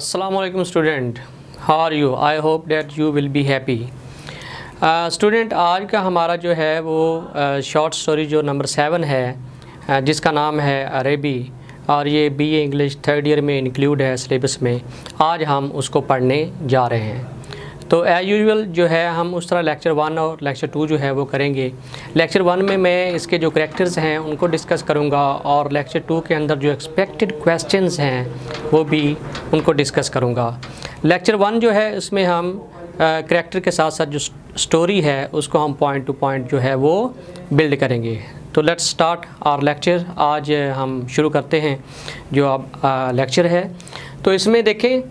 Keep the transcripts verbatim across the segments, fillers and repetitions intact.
Assalamualaikum student, how are you? I hope that you will be happy. Student, आज का हमारा जो है वो शॉर्ट uh, स्टोरी जो नंबर सेवन है uh, जिसका नाम है अरेबी और ये B A English third year में इंक्लूड है सिलेबस में। आज हम उसको पढ़ने जा रहे हैं। तो एज यूजुअल जो है हम उस तरह लेक्चर वन और लेक्चर टू जो है वो करेंगे। लेक्चर वन में मैं इसके जो करैक्टर्स हैं उनको डिस्कस करूँगा और लेक्चर टू के अंदर जो एक्सपेक्टेड क्वेश्चंस हैं वो भी उनको डिस्कस करूँगा। लेक्चर वन जो है इसमें हम करैक्टर के साथ साथ जो स्टोरी है उसको हम पॉइंट टू पॉइंट जो है वो बिल्ड करेंगे। तो लेट्स स्टार्ट आवर लेक्चर। आज हम शुरू करते हैं जो अब लेक्चर है। तो इसमें देखें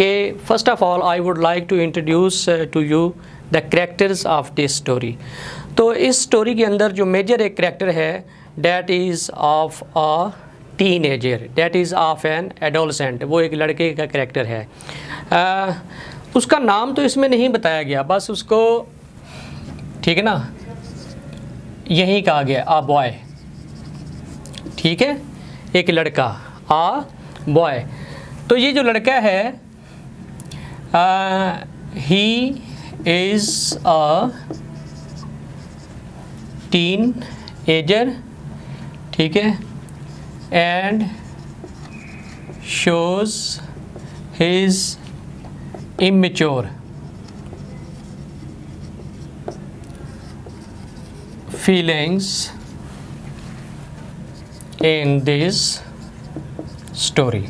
कि first of all I would like to introduce to you the characters of this story. तो इस स्टोरी के अंदर जो मेजर एक करैक्टर है that is of a teenager, that is of an adolescent. वो एक लड़के का करैक्टर है। आ, उसका नाम तो इसमें नहीं बताया गया, बस उसको ठीक है ना यही कहा गया आ बॉय। ठीक है, एक लड़का आ बॉय। तो ये जो लड़का है he is a tin ager, ठीक है, and shows his immature feelings in this story।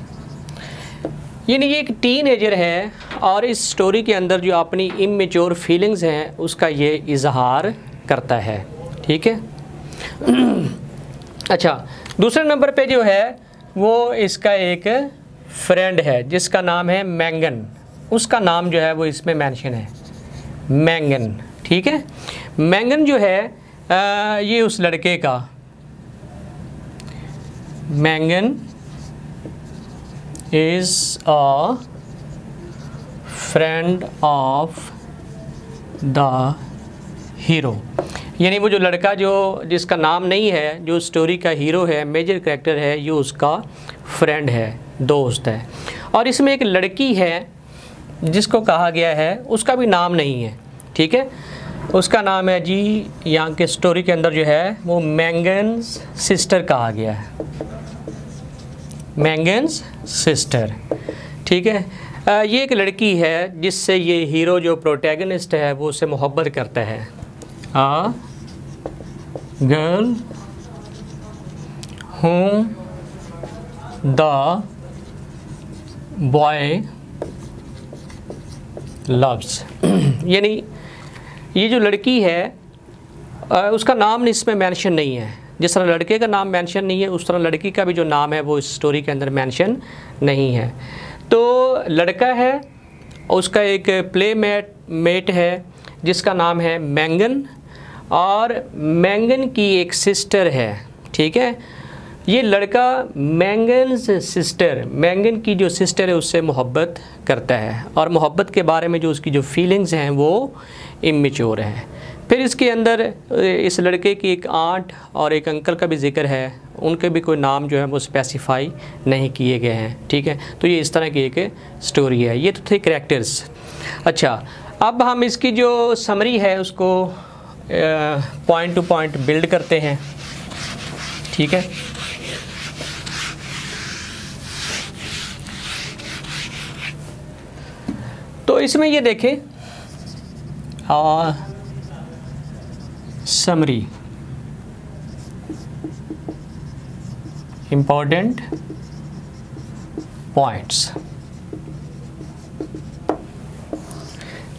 यानी ये एक टीनेजर है और इस स्टोरी के अंदर जो अपनी इमैच्योर फीलिंग्स हैं उसका ये इजहार करता है। ठीक है, अच्छा दूसरे नंबर पे जो है वो इसका एक फ्रेंड है जिसका नाम है मैंगन। उसका नाम जो है वो इसमें मेंशन है, मैंगन। ठीक है, मैंगन जो है आ, ये उस लड़के का Mangan is a friend of the hero. यानी वो जो लड़का जो जिसका नाम नहीं है, जो स्टोरी का हीरो है, मेजर कैरेक्टर है, ये उसका फ्रेंड है, दोस्त है। और इसमें एक लड़की है जिसको कहा गया है, उसका भी नाम नहीं है। ठीक है, उसका नाम है जी, यहाँ के स्टोरी के अंदर जो है वो मैंगन्स सिस्टर कहा गया है, मैंगन्स सिस्टर। ठीक है, आ, ये एक लड़की है जिससे ये हीरो जो प्रोटैगनिस्ट है वो उससे मोहब्बत करता है, आ गर्ल हूँ द बॉय लव्स। यानी ये जो लड़की है उसका नाम इसमें मेंशन नहीं है। जिस तरह लड़के का नाम मेंशन नहीं है उस तरह लड़की का भी जो नाम है वो इस स्टोरी के अंदर मेंशन नहीं है। तो लड़का है, उसका एक प्ले मेट मेट है जिसका नाम है मैंगन और मैंगन की एक सिस्टर है। ठीक है, ये लड़का मैंगन सिस्टर, मैंगन की जो सिस्टर है उससे मोहब्बत करता है और मोहब्बत के बारे में जो उसकी जो फीलिंग्स हैं वो इमैच्योर हैं। फिर इसके अंदर इस लड़के की एक आंट और एक अंकल का भी जिक्र है, उनके भी कोई नाम जो है वो स्पेसिफाई नहीं किए गए हैं। ठीक है, तो ये इस तरह की एक स्टोरी है। ये तो थे करैक्टर्स। अच्छा, अब हम इसकी जो समरी है उसको पॉइंट टू पॉइंट बिल्ड करते हैं। ठीक है, तो इसमें ये देखें आ, summary important points.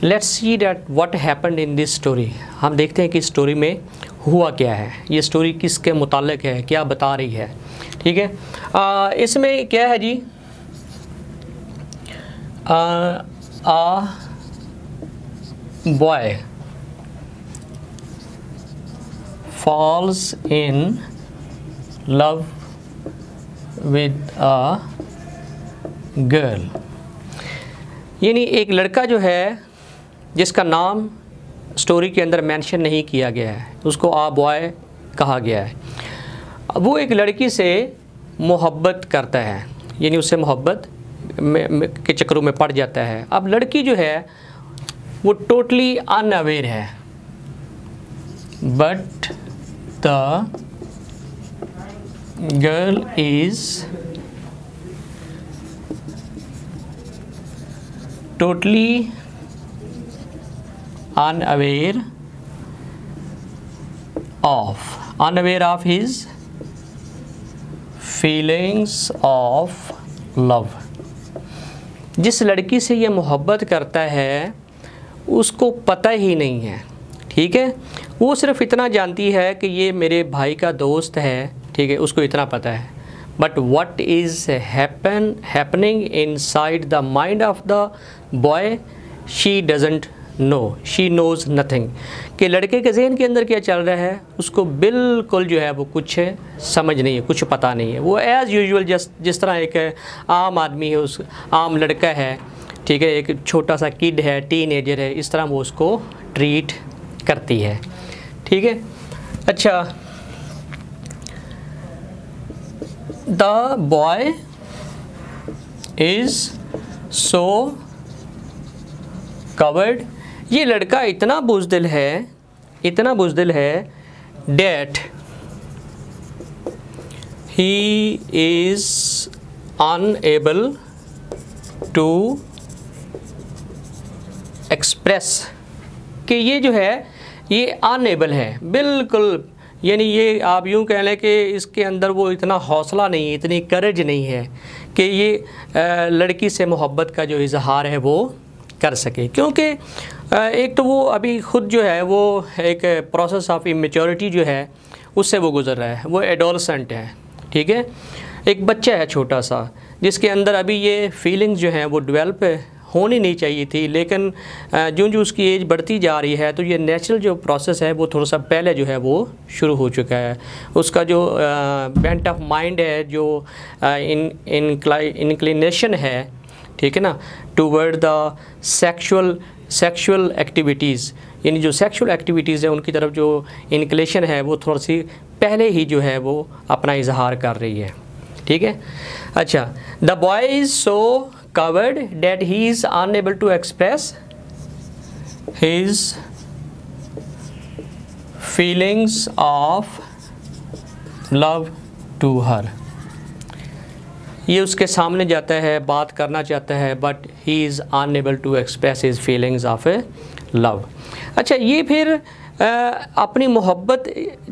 Let's see that what happened in this story. हम देखते हैं कि स्टोरी में हुआ क्या है, ये स्टोरी किसके मुताल्लिक है, क्या बता रही है। ठीक है, इसमें क्या है जी, ah, a boy falls in love with a girl. यानी एक लड़का जो है जिसका नाम स्टोरी के अंदर मेंशन नहीं किया गया है, उसको आ बॉय कहा गया है, वो एक लड़की से मोहब्बत करता है, यानी उससे मोहब्बत में के चक्करों में पड़ जाता है। अब लड़की जो है वो टोटली अनअवेयर है, but the girl is totally unaware of unaware of his feelings of love। जिस लड़की से ये मोहब्बत करता है उसको पता ही नहीं है, ठीक है। वो सिर्फ इतना जानती है कि ये मेरे भाई का दोस्त है, ठीक है, उसको इतना पता है। But what is happen happening inside the mind of the boy, she doesn't know. She knows nothing. कि लड़के के जहन के अंदर क्या चल रहा है उसको बिल्कुल जो है वो कुछ है, समझ नहीं है, कुछ पता नहीं है। वो as usual जिस जिस तरह एक आम आदमी है, उस आम लड़का है, ठीक है, एक छोटा सा किड है, टीनेजर है, इस तरह वो उसको ट्रीट करती है, ठीक है। अच्छा, The boy is so covered, ये लड़का इतना बुज़दिल है, इतना बुज़दिल है that he is unable to express, कि ये जो है ये unable है बिल्कुल, यानी ये आप यूँ कह लें कि इसके अंदर वो इतना हौसला नहीं है, इतनी करेज नहीं है कि ये लड़की से मोहब्बत का जो इजहार है वो कर सके। क्योंकि एक तो वो अभी ख़ुद जो है वो एक प्रोसेस ऑफ इमेच्योरिटी जो है उससे वो गुज़र रहा है, वो एडोलसेंट है, ठीक है, एक बच्चा है छोटा सा जिसके अंदर अभी ये फीलिंग्स जो हैं वो डेवलप होनी नहीं चाहिए थी, लेकिन ज्यों ज्यों उसकी एज बढ़ती जा रही है तो ये नेचुरल जो प्रोसेस है वो थोड़ा सा पहले जो है वो शुरू हो चुका है। उसका जो बेंट ऑफ माइंड है, जो इन इनक्लिनेशन है, ठीक है ना, toward the sexual sexual activities, यानी जो सेक्शुअल एक्टिविटीज़ है उनकी तरफ जो इनक्लेशन है वो थोड़ी सी पहले ही जो है वो अपना इजहार कर रही है, ठीक है। अच्छा, the boy is so covered that he is unable to express his feelings of love to her, ये उसके सामने जाता है, बात करना चाहता है, but he is unable to express his feelings of a love। अच्छा, ये फिर आ, अपनी मोहब्बत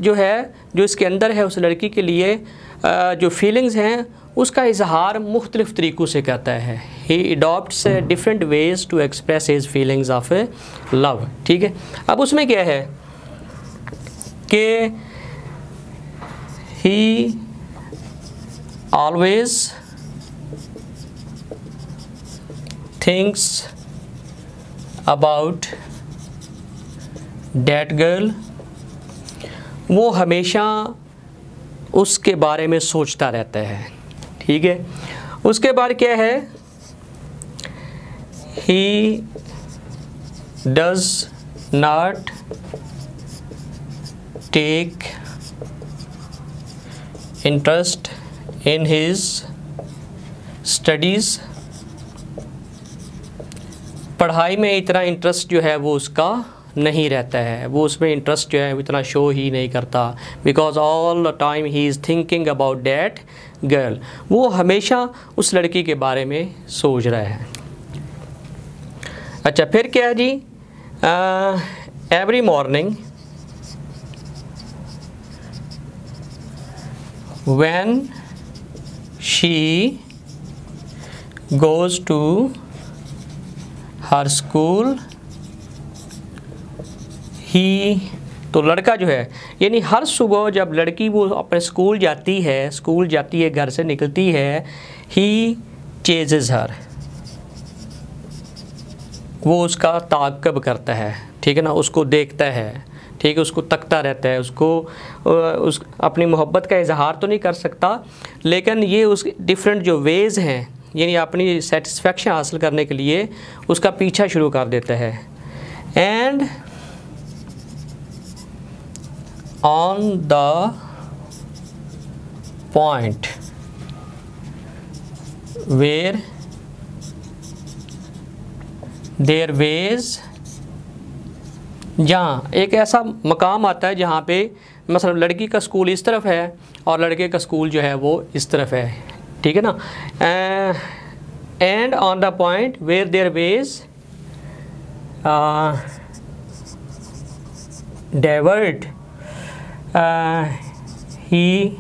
जो है जो इसके अंदर है उस लड़की के लिए आ, जो फीलिंग्स हैं उसका इजहार मुख्तलिफ़ तरीक़ों से करता है। He adopts different ways to express his feelings of a love, ठीक है। अब उसमें क्या है कि he always thinks about that girl, वो हमेशा उसके बारे में सोचता रहता है, ठीक है। उसके बाद क्या है, he does not take interest in his studies, पढ़ाई में इतना इंटरेस्ट जो है वो उसका नहीं रहता है, वो उसमें इंटरेस्ट जो है इतना शो ही नहीं करता, because all the time he is thinking about that girl, वो हमेशा उस लड़की के बारे में सोच रहा है। अच्छा, फिर क्या है जी, every morning when she goes to her school, he तो लड़का जो है, यानी हर सुबह जब लड़की वो अपने स्कूल जाती है, स्कूल जाती है, घर से निकलती है, ही चेजेस हर, वो उसका ताक़ब करता है, ठीक है ना, उसको देखता है, ठीक है, उसको तकता रहता है, उसको उस अपनी मोहब्बत का इजहार तो नहीं कर सकता, लेकिन ये उस डिफरेंट जो वेज़ हैं यानी अपनी सेटिस्फेक्शन हासिल करने के लिए उसका पीछा शुरू कर देता है। And On the point where their ways, जहाँ एक ऐसा मकाम आता है जहाँ पे मसलन लड़की का स्कूल इस तरफ है और लड़के का स्कूल जो है वो इस तरफ है, ठीक है ना। And on the point where their ways divert, he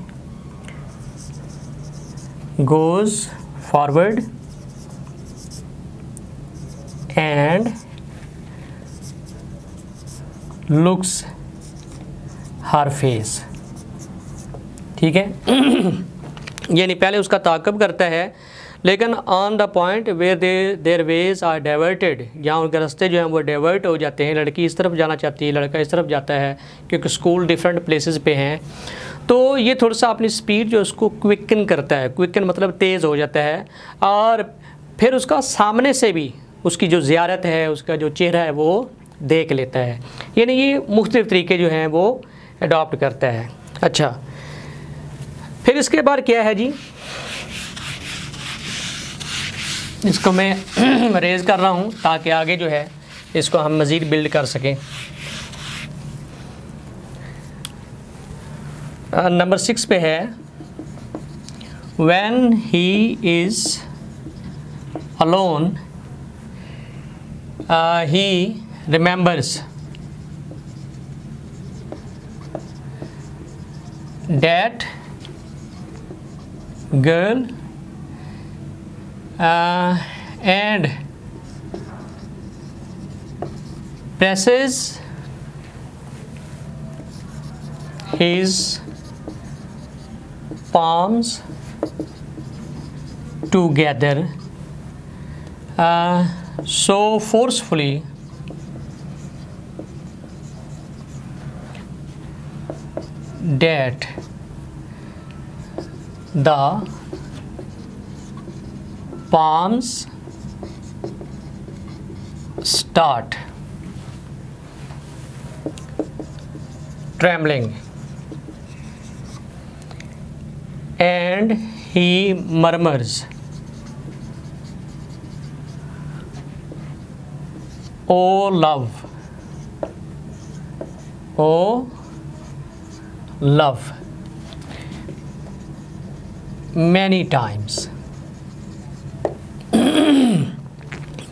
goes forward and looks her face, ठीक है। यानी पहले उसका ताक़ब करता है, लेकिन on the point where they their ways are diverted, जहाँ उनके रास्ते जो हैं वो डाइवर्ट हो जाते हैं। लड़की इस तरफ जाना चाहती है, लड़का इस तरफ जाता है, क्योंकि स्कूल डिफरेंट प्लेसेस पे हैं। तो ये थोड़ा सा अपनी स्पीड जो उसको क्विकन करता है, क्विकन मतलब तेज़ हो जाता है। और फिर उसका सामने से भी उसकी जो ज़ियारत है, उसका जो चेहरा है वो देख लेता है। यानी ये मुख्तलिफ़ तरीके जो हैं वो अडॉप्ट करता है। अच्छा, फिर इसके बाद क्या है जी, इसको मैं रेज़ कर रहा हूँ ताकि आगे जो है इसको हम मज़ीद बिल्ड कर सकें। नंबर सिक्स पे है when he is alone he remembers that girl and presses his palms together uh, so forcefully that the palms start trembling and he murmurs, "Oh love, oh love," many times।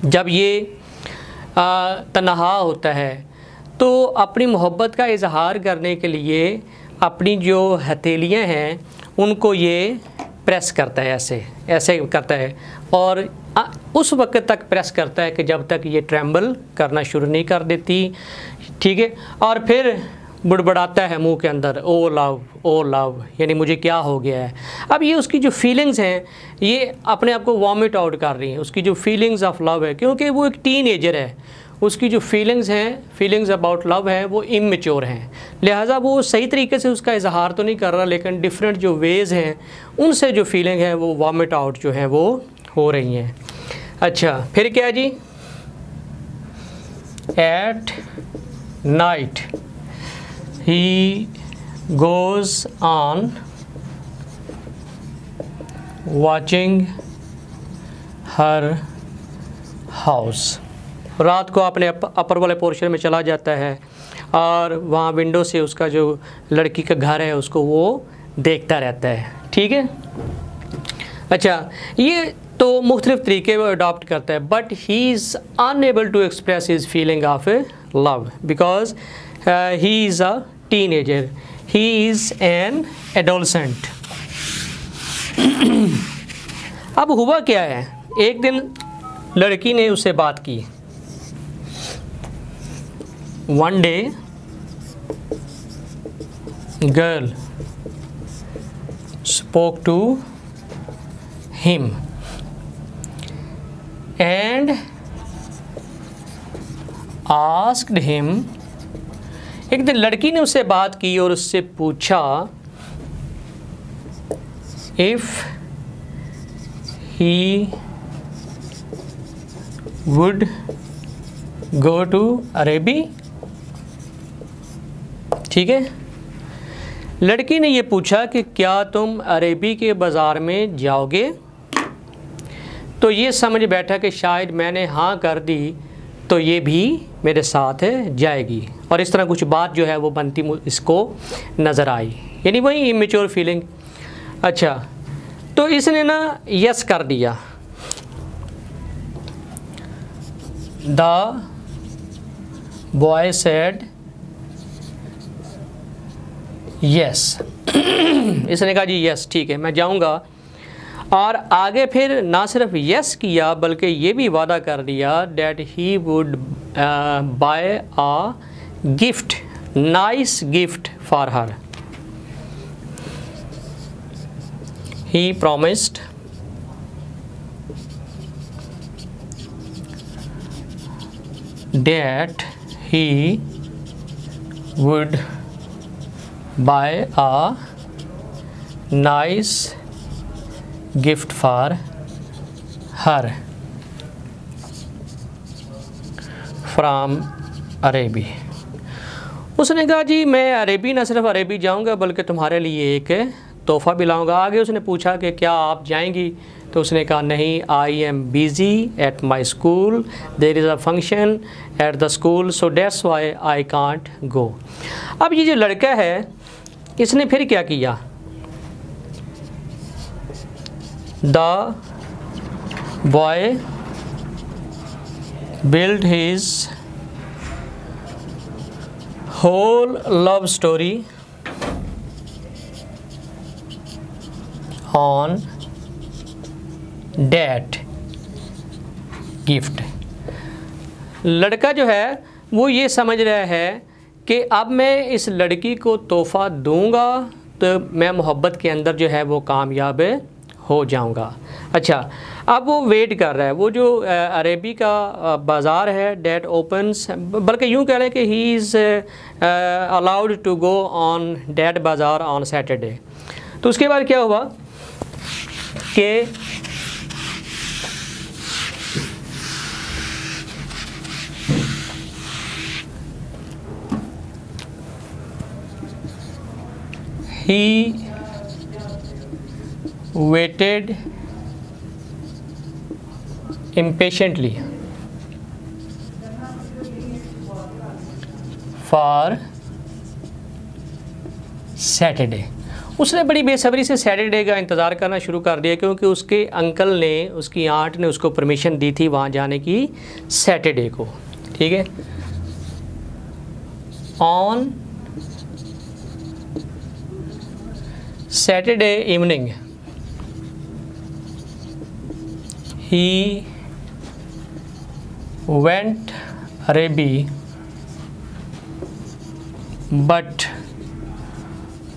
जब ये तन्हा होता है तो अपनी मोहब्बत का इजहार करने के लिए अपनी जो हथेलियाँ हैं उनको ये प्रेस करता है, ऐसे ऐसे करता है, और उस वक्त तक प्रेस करता है कि जब तक ये ट्रेम्बल करना शुरू नहीं कर देती, ठीक है। और फिर बुड़बड़ाता है मुंह के अंदर, ओ लव ओ लव, यानी मुझे क्या हो गया है। अब ये उसकी जो फीलिंग्स हैं ये अपने आप को वॉमिट आउट कर रही हैं, उसकी जो फीलिंग्स ऑफ लव है, क्योंकि वो एक टीनेजर है, उसकी जो फीलिंग्स हैं, फीलिंग्स अबाउट लव हैं वो इमैच्योर हैं, लिहाजा वो सही तरीके से उसका इजहार तो नहीं कर रहा, लेकिन डिफरेंट जो वेज़ हैं उनसे जो फीलिंग है वो वॉमिट आउट जो है वो हो रही हैं। अच्छा, फिर क्या जी, at night He goes on watching her house। रात को अपने अपर वाले पोर्शन में चला जाता है और वहाँ विंडो से उसका जो लड़की का घर है उसको वो देखता रहता है, ठीक है। अच्छा, ये तो मुख्तलिफ़ तरीके वो अडॉप्ट करता है, but he is unable to express his feeling of love because he is a teenager, he is an adolescent। अब हुआ क्या है, एक दिन लड़की ने उससे बात की। One day girl spoke to him and asked him, एक दिन लड़की ने उससे बात की और उससे पूछा, if he would go to Araby, ठीक है। लड़की ने ये पूछा कि क्या तुम अरेबी के बाज़ार में जाओगे, तो ये समझ बैठा कि शायद मैंने हाँ कर दी तो ये भी मेरे साथ जाएगी। और इस तरह कुछ बात जो है वो बनती इसको नज़र आई, यानी वही इमेच्योर फीलिंग। अच्छा, तो इसने ना यस कर दिया, द बॉय सेड यस, इसने कहा जी यस ठीक है मैं जाऊँगा। और आगे फिर ना सिर्फ यस किया बल्कि ये भी वादा कर दिया that he would buy a gift, nice gift for her. He promised that he would buy a nice gift for her from Araby। उसने कहा जी मैं अरेबी ना सिर्फ अरेबी जाऊँगा बल्कि तुम्हारे लिए एक तोहफ़ा भी लाऊँगा। आगे उसने पूछा कि क्या आप जाएंगी, तो उसने कहा नहीं, I am busy at my school, there is a function at the school, so that's why I can't go. अब ये जो लड़का है इसने फिर क्या किया, the boy build his whole love story on that gift. लड़का जो है वो ये समझ रहा है कि अब मैं इस लड़की को तोहफ़ा दूंगा तो मैं मोहब्बत के अंदर जो है वो कामयाब हो जाऊंगा। अच्छा, अब वो वेट कर रहा है, वो जो अरेबी का बाज़ार है डैट ओपन्स, बल्कि यूँ कह रहे हैं कि he is allowed to go on that बाज़ार ऑन सैटरडे। तो उसके बाद क्या हुआ कि He waited impatiently for Saturday। उसने बड़ी बेसब्री से सैटरडे का इंतज़ार करना शुरू कर दिया क्योंकि उसके अंकल ने, उसकी आंट ने उसको परमिशन दी थी वहाँ जाने की सैटरडे को, ठीक है। On Saturday evening he went Araby but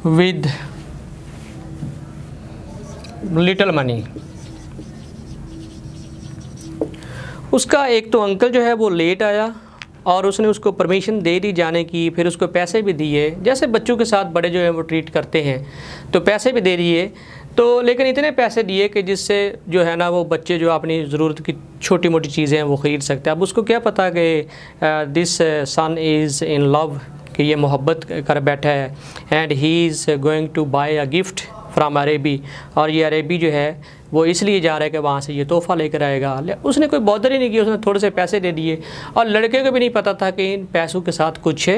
with little money. उसका एक तो अंकल जो है वो लेट आया और उसने उसको परमिशन दे दी जाने की, फिर उसको पैसे भी दिए जैसे बच्चों के साथ बड़े जो हैं वो ट्रीट करते हैं, तो पैसे भी दे दिए। तो लेकिन इतने पैसे दिए कि जिससे जो है ना वो बच्चे जो अपनी ज़रूरत की छोटी मोटी चीज़ें हैं वो ख़रीद सकते हैं। अब उसको क्या पता कि this son is in love, कि ये मोहब्बत कर बैठा है, and he is going to buy a gift from Araby, और ये Araby जो है वो इसलिए जा रहा है कि वहाँ से ये तोहफ़ा लेकर आएगा। उसने कोई बॉडर ही नहीं की, उसने थोड़े से पैसे दे दिए और लड़के को भी नहीं पता था कि इन पैसों के साथ कुछ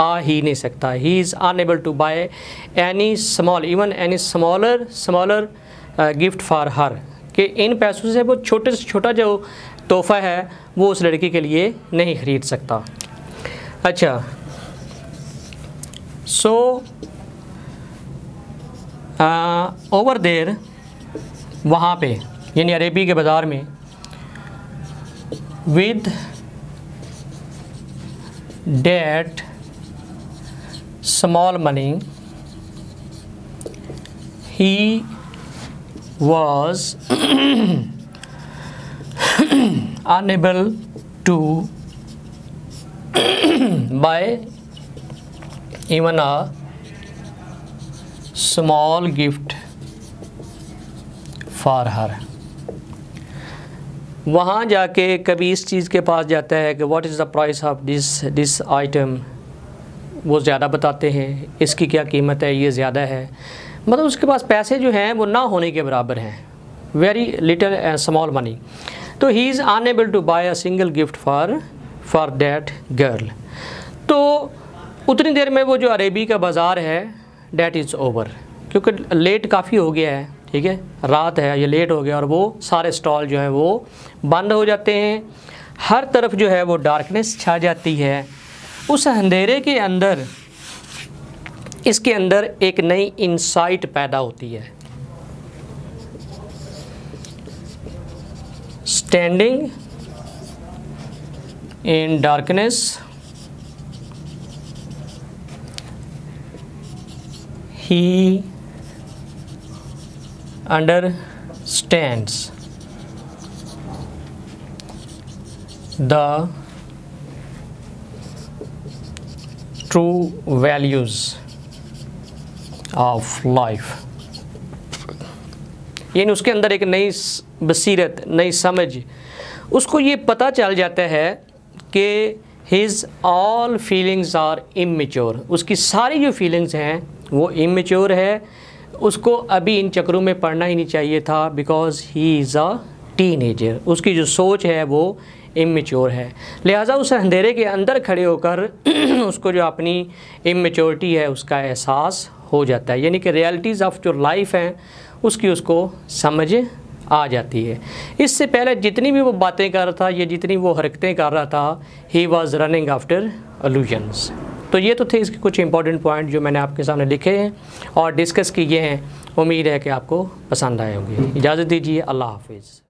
आ ही नहीं सकता। He is unable to buy any small, even any smaller smaller gift for her, कि इन पैसों से वो छोटे से छोटा जो तोहफ़ा है वो उस लड़की के लिए नहीं ख़रीद सकता। अच्छा, सो ओवर देर वहाँ पे यानी Araby के बाज़ार में, with that small money he was unable to buy even a small gift for her. वहाँ जाके कभी इस चीज़ के पास जाता है कि what is the price of this this item, वो ज़्यादा बताते हैं, इसकी क्या कीमत है, ये ज़्यादा है, मतलब उसके पास पैसे जो हैं वो ना होने के बराबर हैं, very little and small money. तो he is unable to buy a single gift for for that girl. तो उतनी देर में वो जो अरेबी का बाज़ार है डैट इज़ ओवर, क्योंकि लेट काफ़ी हो गया है, ठीक है, रात है, ये लेट हो गया और वो सारे स्टॉल जो हैं वो बंद हो जाते हैं। हर तरफ जो है वो डार्कनेस छा जाती है। उस अंधेरे के अंदर इसके अंदर एक नई इंसाइट पैदा होती है। Standing in darkness he understands the true values of life। यानी उसके अंदर एक नई बसीरत, नई समझ, उसको ये पता चल जाता है कि his all feelings are immature, उसकी सारी जो फीलिंग्स हैं वो immature है, उसको अभी इन चक्रों में पढ़ना ही नहीं चाहिए था because he is a teenager, उसकी जो सोच है वो इमेच्योर है। लिहाजा उस अंधेरे के अंदर खड़े होकर उसको जो अपनी इमेच्योरिटी है उसका एहसास हो जाता है, यानी कि रियलिटीज़ ऑफ जो लाइफ हैं उसकी उसको समझ आ जाती है। इससे पहले जितनी भी वो बातें कर रहा था या जितनी वो हरकतें कर रहा था, he was running after illusions. तो ये तो थे इसके कुछ इंपॉर्टेंट पॉइंट जो मैंने आपके सामने लिखे हैं और डिस्कस किए हैं। उम्मीद है कि आपको पसंद आए होंगे। इजाज़त दीजिए, अल्लाह हाफिज़।